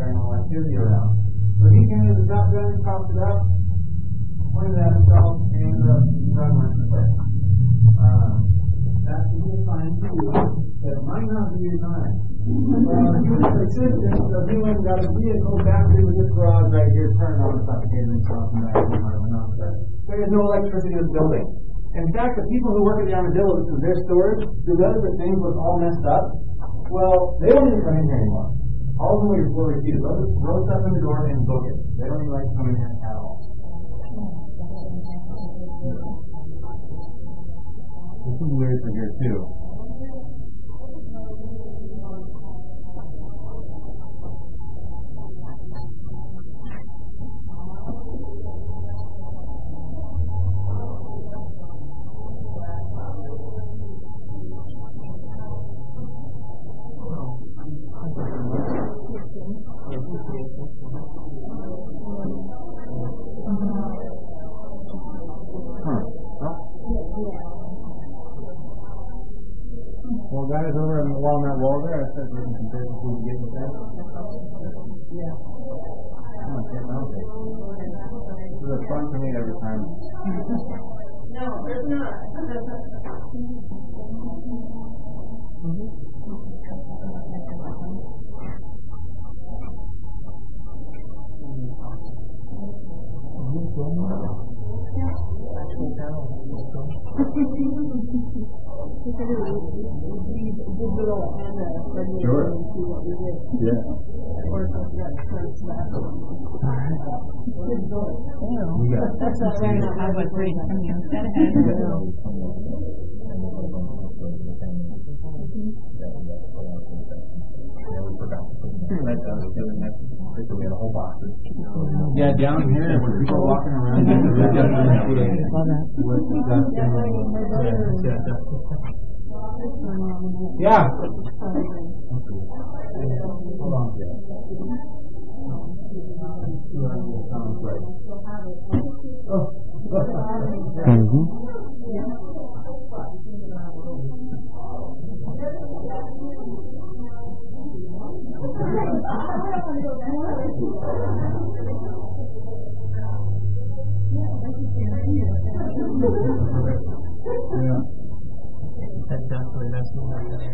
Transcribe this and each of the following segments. external activity around. But he came to the shop gun, popped it up, pointed at himself, and ran my foot. That's a good sign too, that it might not be a time. He was persistent, so he went and got a vehicle back into this garage right here, turned on, suffocated himself, and that was there is no electricity in the building. In fact, the people who work at the Armadillo, this is their storage, they noticed that things looked all messed up. Well, they don't even come in here anymore. All of them were refused. They'll just throw stuff in the door and book it. They don't even like to come in here at all. This is weird for here, too. Well, guys, over along that wall there, I said we can compare who we get with that. Yeah. This is fun for me every time. No, there's not. Sure. Yeah. That's not fair enough. I was reading from you. Yeah, down here when people are walking around yeah. Hold on.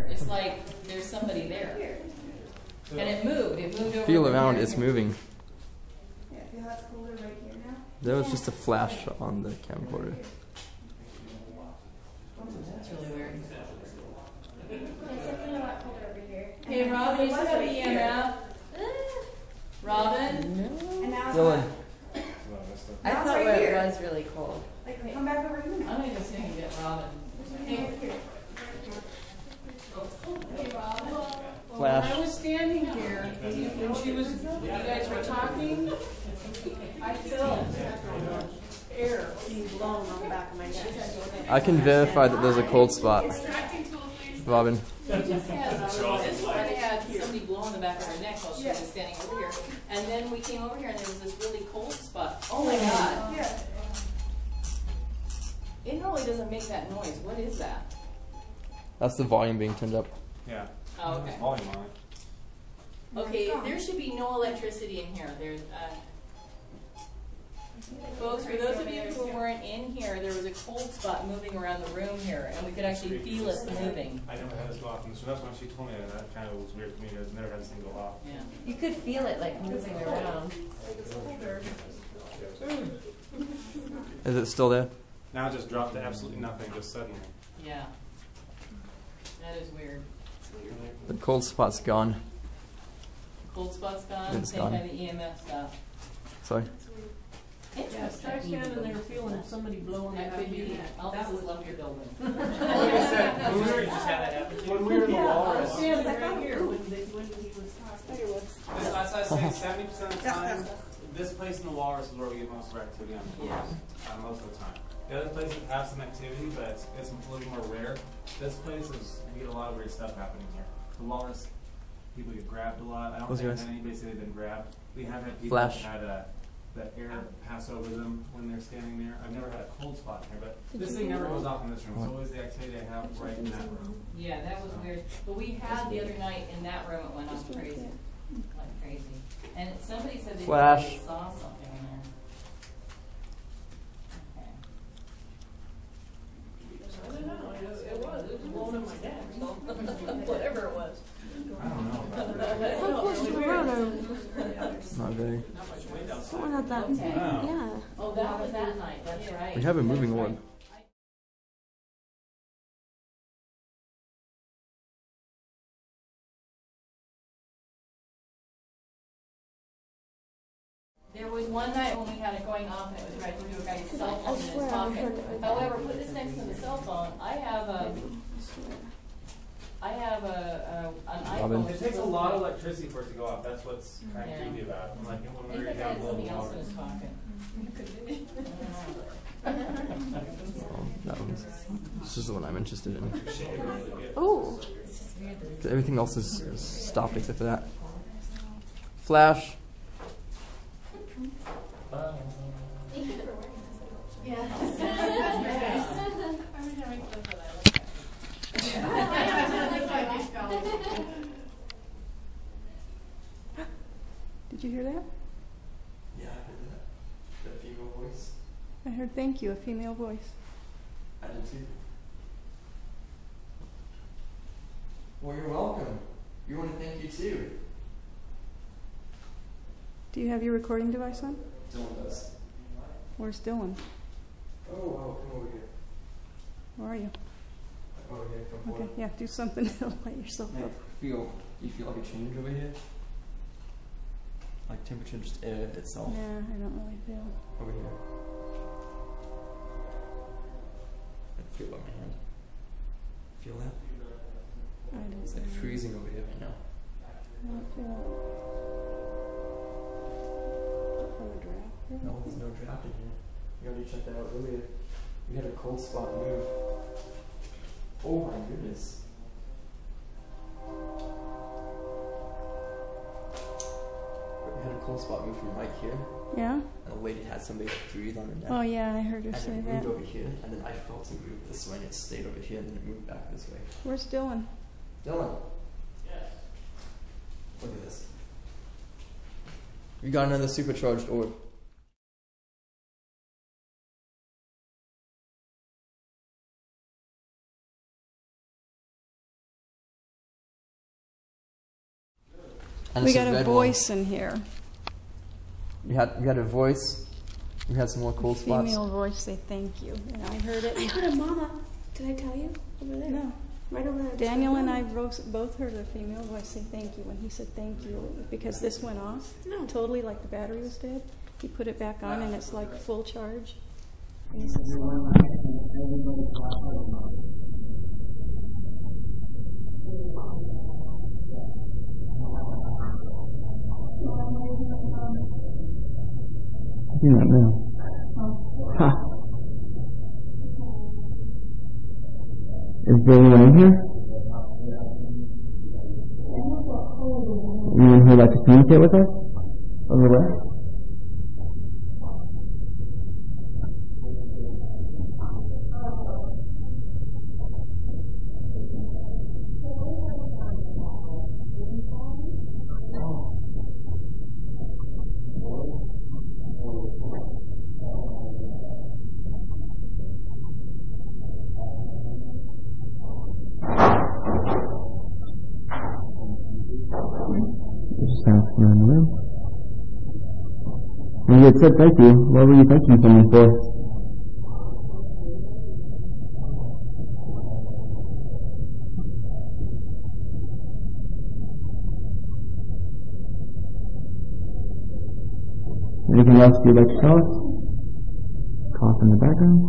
It's like there's somebody there. And it moved over. Feel around, it's moving. Yeah, feel how it's colder right here now? That was just a flash on the camcorder. That's really weird. It's definitely a lot colder over here. Hey, Robin, you still have EMF? Robin? No. And now it's not. I thought it was really cold. Like, come back over here. I don't even see if I can get Robin. Hey. Hey, Rob. Well, when I was standing here, and you guys were talking, I felt air being blown on the back of my neck. I can verify that there's a cold spot. Robin. This one had somebody blow on the back of her neck while she was standing over here. And then we came over here and there was this really cold spot. Oh my God. Yeah. It really doesn't make that noise. What is that? That's the volume being turned up. Yeah. Oh, okay. Volume on it. Okay, there should be no electricity in here. There's, folks, for those of you who weren't in here, there was a cold spot moving around the room here, and we could actually feel it moving. I never had this go off, and so that's when she told me that. That kind of was weird for me. I've never had this thing go off. Yeah. You could feel it like moving around. It's colder. Is it still there? Now it just dropped to absolutely nothing, just suddenly. Yeah. That is weird. The cold spot's gone. Cold spot's gone? It's gone. Same kind of EMF stuff. Sorry? Interesting. I was standing there feeling somebody blowing that baby. Elvis love your building. When we were in the walrus. I was standing here when he was talking. I was saying 70% of the time, this place in the walrus is where we get most of our activity on the walrus. Most of the time. The other places have some activity, but it's a little more rare. This place is, we get a lot of weird stuff happening here. The walrus, people get grabbed a lot. I don't think anybody said they've been grabbed. We have had people that had the air pass over them when they're standing there. I've never had a cold spot in here, but this thing never goes off in this room. It's always the activity I have right in that room. Yeah, that was weird. But we had the other night in that room, it went off crazy. Like, crazy. And somebody said they saw something in there. Okay. I don't know. It was blown in my dad. Whatever it was. I don't know. How close to Toronto? Not very. We're not that. Okay. Wow. Yeah. Oh, that was that night. That's right. We have a moving one. There was one night when we had it going off and it was right through a guy's cell phone in his pocket. However, put this next to the cell phone. I have an iPhone. It takes a lot of electricity for it to go off. That's what's kind of creepy about it. I'm like, I think that guy had something else in his pocket. That one's, this is the one I'm interested in. Oh. Everything else is stopped except for that. Flash. Thank you for wearing this. Yeah. Every time I close that, I look at it. Did you hear that? Yeah, I heard that. That female voice. I heard, thank you, a female voice. I did too. Well, you're welcome. You want to thank you too. Do you have your recording device on? Dylan does. Where's Dylan? Oh, come over here. Where are you? Over here, come forward. Okay, yeah, do something to light yourself up. Do you feel like a change over here? Like temperature just air itself? Yeah, I don't really feel it. Over here. I feel like my hand. Feel that? I don't. It's like freezing over here right now. I don't feel it. No, there's no draft in here. You already checked that out earlier. We had a cold spot move. Oh my goodness. We had a cold spot move from right here. Yeah? And the lady had somebody breathe on her neck. Oh yeah, I heard her say that. And it moved over here, and then I felt it move this way, and it stayed over here, and then it moved back this way. Where's Dylan? Dylan? Yes. Look at this. We got another supercharged orb. And we got a voice in here. We had a voice. We had some more cold spots. Female voice say thank you, and I heard it. I heard a mama. Did I tell you over there? No, right over there. Daniel and I both heard a female voice say thank you when he said thank you because this went off totally like the battery was dead. He put it back on and it's like full charge. And he says, I don't know. Huh. Is there anyone in here? Anyone who would like to communicate with us? On the way? When you had said thank you, what were you thanking someone for? Anything else you'd like to tell us? Cough in the background.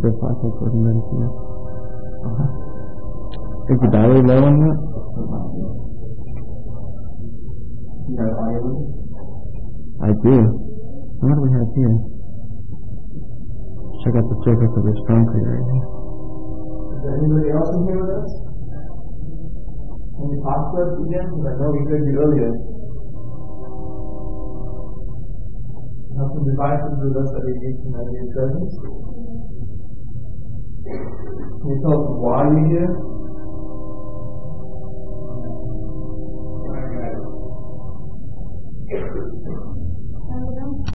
Is the battery low on that? You got a battery with it? I do. What do we have here? Check out the circuit for this phone cleaner right here. Is there anybody else in here with us? Any pop clips again? Because I know we could be earlier. Have some devices with us that we need to manage your presence? Can you tell us why you're here?